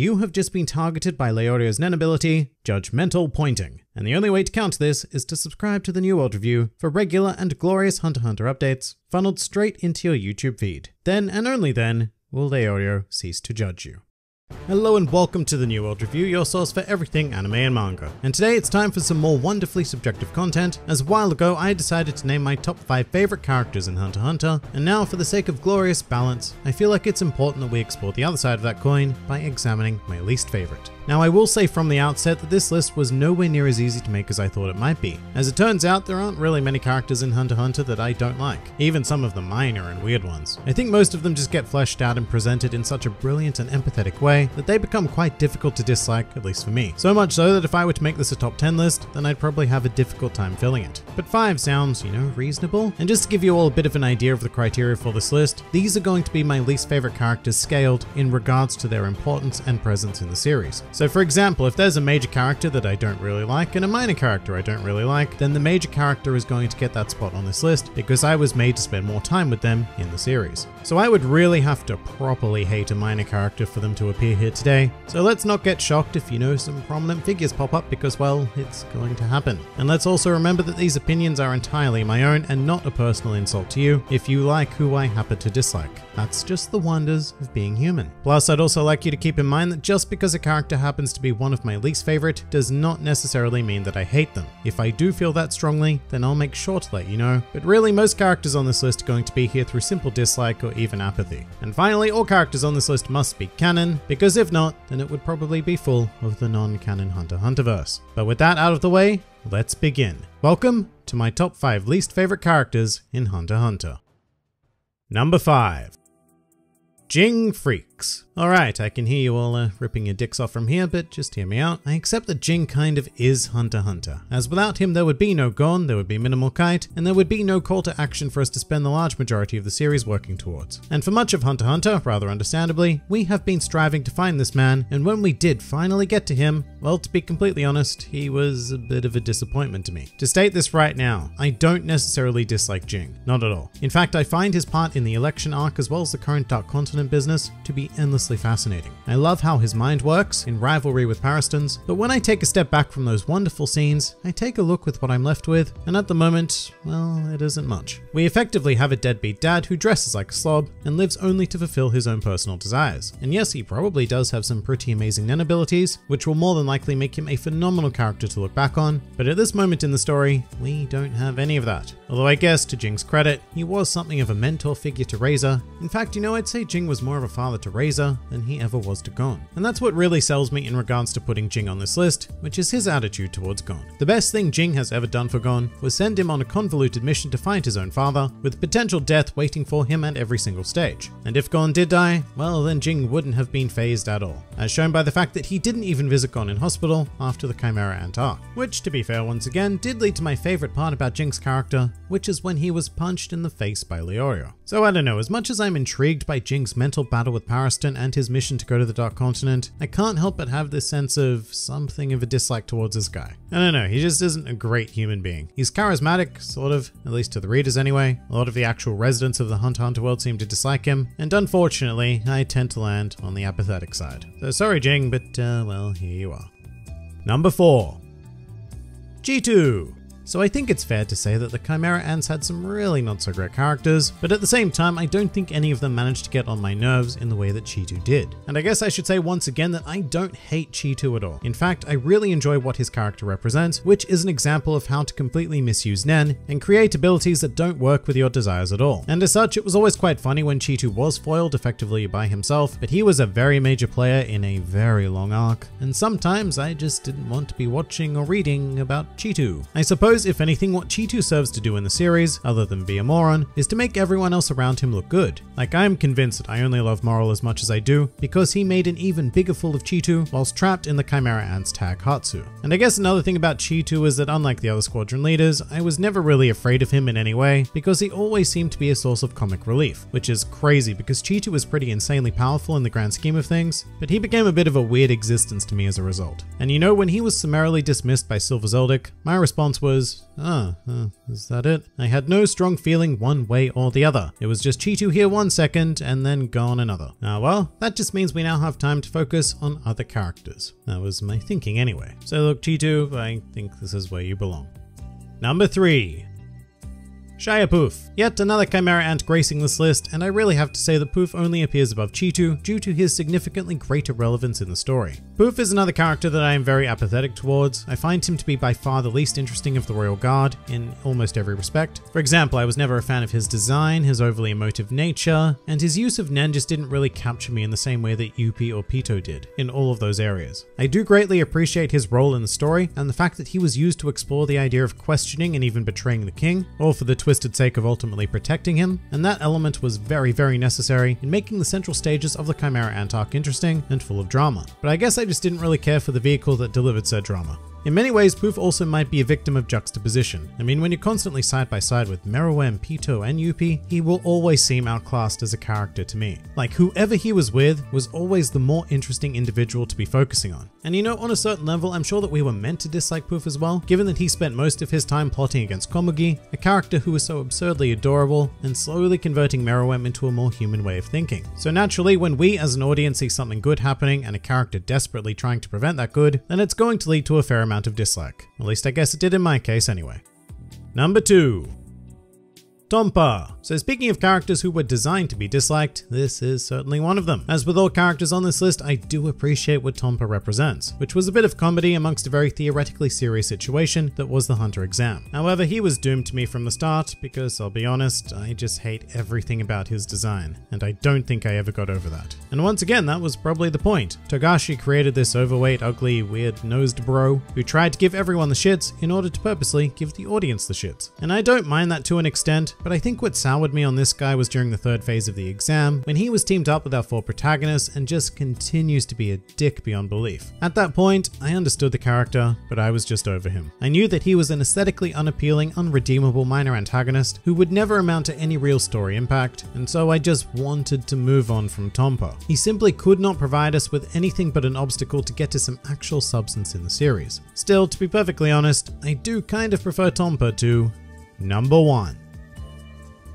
You have just been targeted by Leorio's Nen ability, Judgmental Pointing, and the only way to counter this is to subscribe to the New World Review for regular and glorious Hunter x Hunter updates funneled straight into your YouTube feed. Then and only then will Leorio cease to judge you. Hello and welcome to the New World Review, your source for everything anime and manga. And today it's time for some more wonderfully subjective content, as a while ago I decided to name my top 5 favourite characters in Hunter x Hunter, and now for the sake of glorious balance, I feel like it's important that we explore the other side of that coin by examining my least favourite. Now I will say from the outset that this list was nowhere near as easy to make as I thought it might be. As it turns out, there aren't really many characters in Hunter x Hunter that I don't like, even some of the minor and weird ones. I think most of them just get fleshed out and presented in such a brilliant and empathetic way that they become quite difficult to dislike, at least for me. So much so that if I were to make this a top 10 list, then I'd probably have a difficult time filling it. But 5 sounds, you know, reasonable. And just to give you all a bit of an idea of the criteria for this list, these are going to be my least favorite characters scaled in regards to their importance and presence in the series. So for example, if there's a major character that I don't really like and a minor character I don't really like, then the major character is going to get that spot on this list because I was made to spend more time with them in the series. So I would really have to properly hate a minor character for them to appear here today. So let's not get shocked if, you know, some prominent figures pop up because, well, it's going to happen. And let's also remember that these opinions are entirely my own and not a personal insult to you if you like who I happen to dislike. That's just the wonders of being human. Plus, I'd also like you to keep in mind that just because a character happens to be one of my least favorite does not necessarily mean that I hate them. If I do feel that strongly, then I'll make sure to let you know. But really, most characters on this list are going to be here through simple dislike or even apathy. And finally, all characters on this list must be canon, because if not, then it would probably be full of the non-canon Hunter x Hunterverse. But with that out of the way, let's begin. Welcome to my top 5 least favorite characters in Hunter x Hunter. Number 5. Ging Freaks. Alright, I can hear you all ripping your dicks off from here, but just hear me out. I accept that Ging kind of is Hunter x Hunter, as without him there would be no Gon, there would be minimal Kite, and there would be no call to action for us to spend the large majority of the series working towards. And for much of Hunter x Hunter, rather understandably, we have been striving to find this man, and when we did finally get to him, well, to be completely honest, he was a bit of a disappointment to me. To state this right now, I don't necessarily dislike Ging, not at all. In fact, I find his part in the election arc as well as the current Dark Continent business to be endlessly fascinating. I love how his mind works, in rivalry with Pariston's, but when I take a step back from those wonderful scenes, I take a look with what I'm left with, and at the moment, well, it isn't much. We effectively have a deadbeat dad who dresses like a slob and lives only to fulfill his own personal desires. And yes, he probably does have some pretty amazing Nen abilities, which will more than likely make him a phenomenal character to look back on, but at this moment in the story, we don't have any of that. Although I guess, to Jing's credit, he was something of a mentor figure to Razor. In fact, you know, I'd say Ging was more of a father to Razor than he ever was to Gon. And that's what really sells me in regards to putting Ging on this list, which is his attitude towards Gon. The best thing Ging has ever done for Gon was send him on a convoluted mission to find his own father, with potential death waiting for him at every single stage. And if Gon did die, well, then Ging wouldn't have been fazed at all, as shown by the fact that he didn't even visit Gon in hospital after the Chimera Ant arc. Which, to be fair once again, did lead to my favorite part about Jing's character, which is when he was punched in the face by Leorio. So I don't know, as much as I'm intrigued by Jing's mental battle with Pariston and his mission to go to the Dark Continent, I can't help but have this sense of something of a dislike towards this guy. I don't know, he just isn't a great human being. He's charismatic, sort of, at least to the readers anyway. A lot of the actual residents of the Hunter x Hunter world seem to dislike him, and unfortunately, I tend to land on the apathetic side. So sorry Ging, but well, here you are. Number 4. Cheetu. So I think it's fair to say that the Chimera Ants had some really not so great characters, but at the same time I don't think any of them managed to get on my nerves in the way that Cheetu did. And I guess I should say once again that I don't hate Cheetu at all. In fact, I really enjoy what his character represents, which is an example of how to completely misuse Nen and create abilities that don't work with your desires at all. And as such, it was always quite funny when Cheetu was foiled effectively by himself, but he was a very major player in a very long arc, and sometimes I just didn't want to be watching or reading about Cheetu. I suppose if anything, what Cheetu serves to do in the series, other than be a moron, is to make everyone else around him look good. Like, I'm convinced that I only love Moral as much as I do because he made an even bigger fool of Cheetu whilst trapped in the Chimera Ant's Tag Hatsu. And I guess another thing about Cheetu is that unlike the other squadron leaders, I was never really afraid of him in any way because he always seemed to be a source of comic relief, which is crazy because Cheetu was pretty insanely powerful in the grand scheme of things, but he became a bit of a weird existence to me as a result. And you know, when he was summarily dismissed by Silva Zoldyck, my response was, is... is that it? I had no strong feeling one way or the other. It was just Cheetu here 1 second and then gone another. Ah well, that just means we now have time to focus on other characters. That was my thinking anyway. So look, Cheetu, I think this is where you belong. Number 3. Shaiapouf. Yet another Chimera Ant gracing this list, and I really have to say that Pouf only appears above Cheetu due to his significantly greater relevance in the story. Pouf is another character that I am very apathetic towards. I find him to be by far the least interesting of the Royal Guard in almost every respect. For example, I was never a fan of his design, his overly emotive nature, and his use of Nen just didn't really capture me in the same way that Youpi or Pitou did in all of those areas. I do greatly appreciate his role in the story and the fact that he was used to explore the idea of questioning and even betraying the king, all for the twisted sake of ultimately protecting him, and that element was very, very necessary in making the central stages of the Chimera Ant arc interesting and full of drama. But I guess I just didn't really care for the vehicle that delivered said drama. In many ways, Pouf also might be a victim of juxtaposition. I mean, when you're constantly side by side with Meruem, Pitou, and Youpi, he will always seem outclassed as a character to me. Like, whoever he was with was always the more interesting individual to be focusing on. And you know, on a certain level, I'm sure that we were meant to dislike Pouf as well, given that he spent most of his time plotting against Komugi, a character who was so absurdly adorable, and slowly converting Meruem into a more human way of thinking. So naturally, when we as an audience see something good happening and a character desperately trying to prevent that good, then it's going to lead to a fair amount of dislike. At least I guess it did in my case anyway. Number 2. Tompa. So speaking of characters who were designed to be disliked, this is certainly one of them. As with all characters on this list, I do appreciate what Tompa represents, which was a bit of comedy amongst a very theoretically serious situation that was the Hunter exam. However, he was doomed to me from the start because, I'll be honest, I just hate everything about his design, and I don't think I ever got over that. And once again, that was probably the point. Togashi created this overweight, ugly, weird-nosed bro who tried to give everyone the shits in order to purposely give the audience the shits. And I don't mind that to an extent, but I think what soured me on this guy was during the third phase of the exam, when he was teamed up with our 4 protagonists and just continues to be a dick beyond belief. At that point, I understood the character, but I was just over him. I knew that he was an aesthetically unappealing, unredeemable minor antagonist who would never amount to any real story impact, and so I just wanted to move on from Tompa. He simply could not provide us with anything but an obstacle to get to some actual substance in the series. Still, to be perfectly honest, I do kind of prefer Tompa to... Number 1.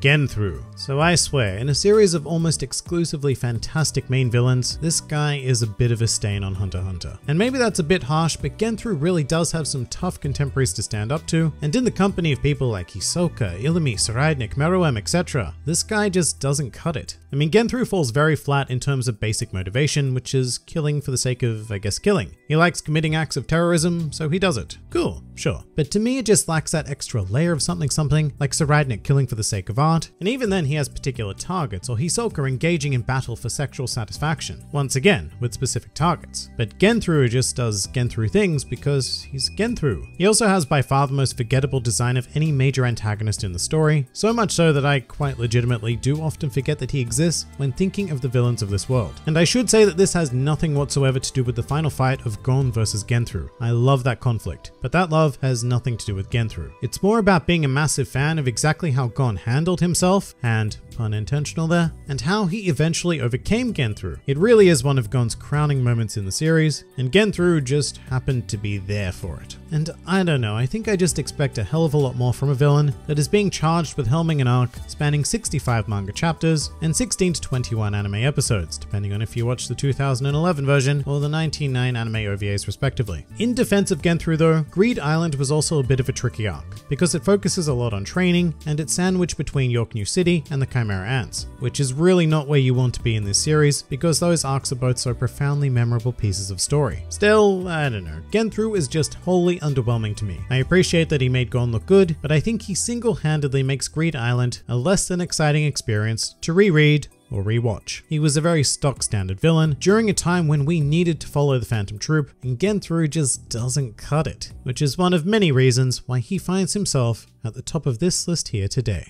Genthru. So I swear, in a series of almost exclusively fantastic main villains, this guy is a bit of a stain on Hunter x Hunter. And maybe that's a bit harsh, but Genthru really does have some tough contemporaries to stand up to, and in the company of people like Hisoka, Illumi, Saridnick, Meruem, etc., this guy just doesn't cut it. I mean, Genthru falls very flat in terms of basic motivation, which is killing for the sake of, I guess, killing. He likes committing acts of terrorism, so he does it. Cool, sure. But to me, it just lacks that extra layer of something, like Saridnick killing for the sake of art, and even then he has particular targets, or Hisoka engaging in battle for sexual satisfaction, once again with specific targets. But Genthru just does Genthru things because he's Genthru. He also has by far the most forgettable design of any major antagonist in the story, so much so that I quite legitimately do often forget that he exists when thinking of the villains of this world. And I should say that this has nothing whatsoever to do with the final fight of Gon versus Genthru. I love that conflict, but that love has nothing to do with Genthru. It's more about being a massive fan of exactly how Gon handled himself, and pun intentional there, and how he eventually overcame Genthru. It really is one of Gon's crowning moments in the series, and Genthru just happened to be there for it. And I don't know, I think I just expect a hell of a lot more from a villain that is being charged with helming an arc spanning 65 manga chapters and 16 to 21 anime episodes, depending on if you watch the 2011 version or the 1999 anime OVAs respectively. In defense of Genthru though, Greed Island was also a bit of a tricky arc, because it focuses a lot on training, and it's sandwiched between York New City and the Chimera Ants, which is really not where you want to be in this series, because those arcs are both so profoundly memorable pieces of story. Still, I don't know, Genthru is just wholly underwhelming to me. I appreciate that he made Gon look good, but I think he single-handedly makes Greed Island a less than exciting experience to reread or rewatch. He was a very stock standard villain during a time when we needed to follow the Phantom Troupe, and Genthru just doesn't cut it, which is one of many reasons why he finds himself at the top of this list here today.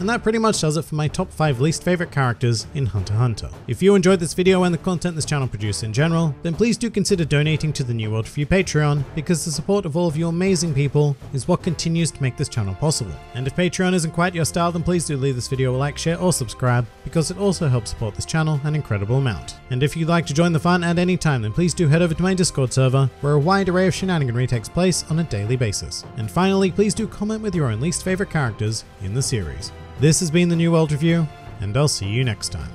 And that pretty much does it for my top 5 least favourite characters in Hunter x Hunter. If you enjoyed this video and the content this channel produces in general, then please do consider donating to the New World Review Patreon, because the support of all of you amazing people is what continues to make this channel possible. And if Patreon isn't quite your style, then please do leave this video a like, share or subscribe, because it also helps support this channel an incredible amount. And if you'd like to join the fun at any time, then please do head over to my Discord server, where a wide array of shenaniganry takes place on a daily basis. And finally, please do comment with your own least favourite characters in the series. This has been the New World Review, and I'll see you next time.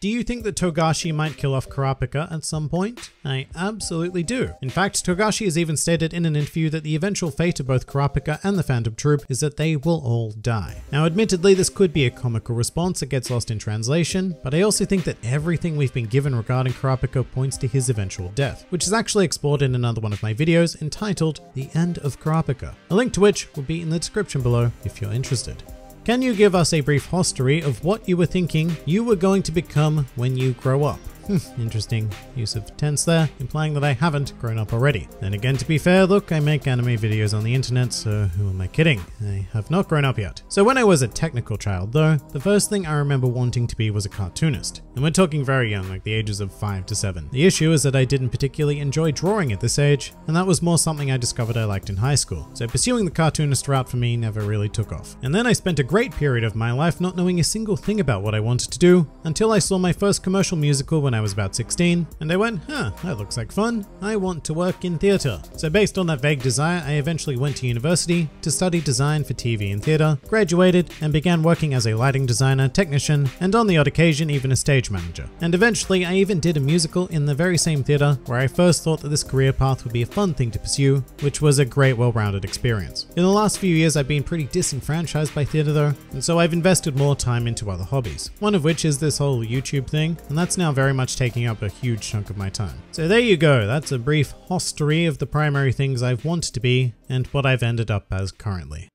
Do you think that Togashi might kill off Kurapika at some point? I absolutely do. In fact, Togashi has even stated in an interview that the eventual fate of both Kurapika and the Phantom Troupe is that they will all die. Now admittedly, this could be a comical response that gets lost in translation, but I also think that everything we've been given regarding Kurapika points to his eventual death, which is actually explored in another one of my videos entitled The End of Kurapika, a link to which will be in the description below if you're interested. Can you give us a brief history of what you were thinking you were going to become when you grow up? Interesting use of tense there, implying that I haven't grown up already. Then again, to be fair, look, I make anime videos on the internet, so who am I kidding? I have not grown up yet. So when I was a technical child though, the first thing I remember wanting to be was a cartoonist. And we're talking very young, like the ages of 5 to 7. The issue is that I didn't particularly enjoy drawing at this age, and that was more something I discovered I liked in high school. So pursuing the cartoonist route for me never really took off. And then I spent a great period of my life not knowing a single thing about what I wanted to do, until I saw my first commercial musical when I was about 16, and I went, huh, that looks like fun. I want to work in theatre. So based on that vague desire, I eventually went to university to study design for TV and theatre, graduated, and began working as a lighting designer, technician, and on the odd occasion even a stage manager. And eventually I even did a musical in the very same theatre where I first thought that this career path would be a fun thing to pursue, which was a great well-rounded experience. In the last few years I've been pretty disenfranchised by theatre though, and so I've invested more time into other hobbies, one of which is this whole YouTube thing, and that's now very much taking up a huge chunk of my time. So there you go, that's a brief history of the primary things I've wanted to be and what I've ended up as currently.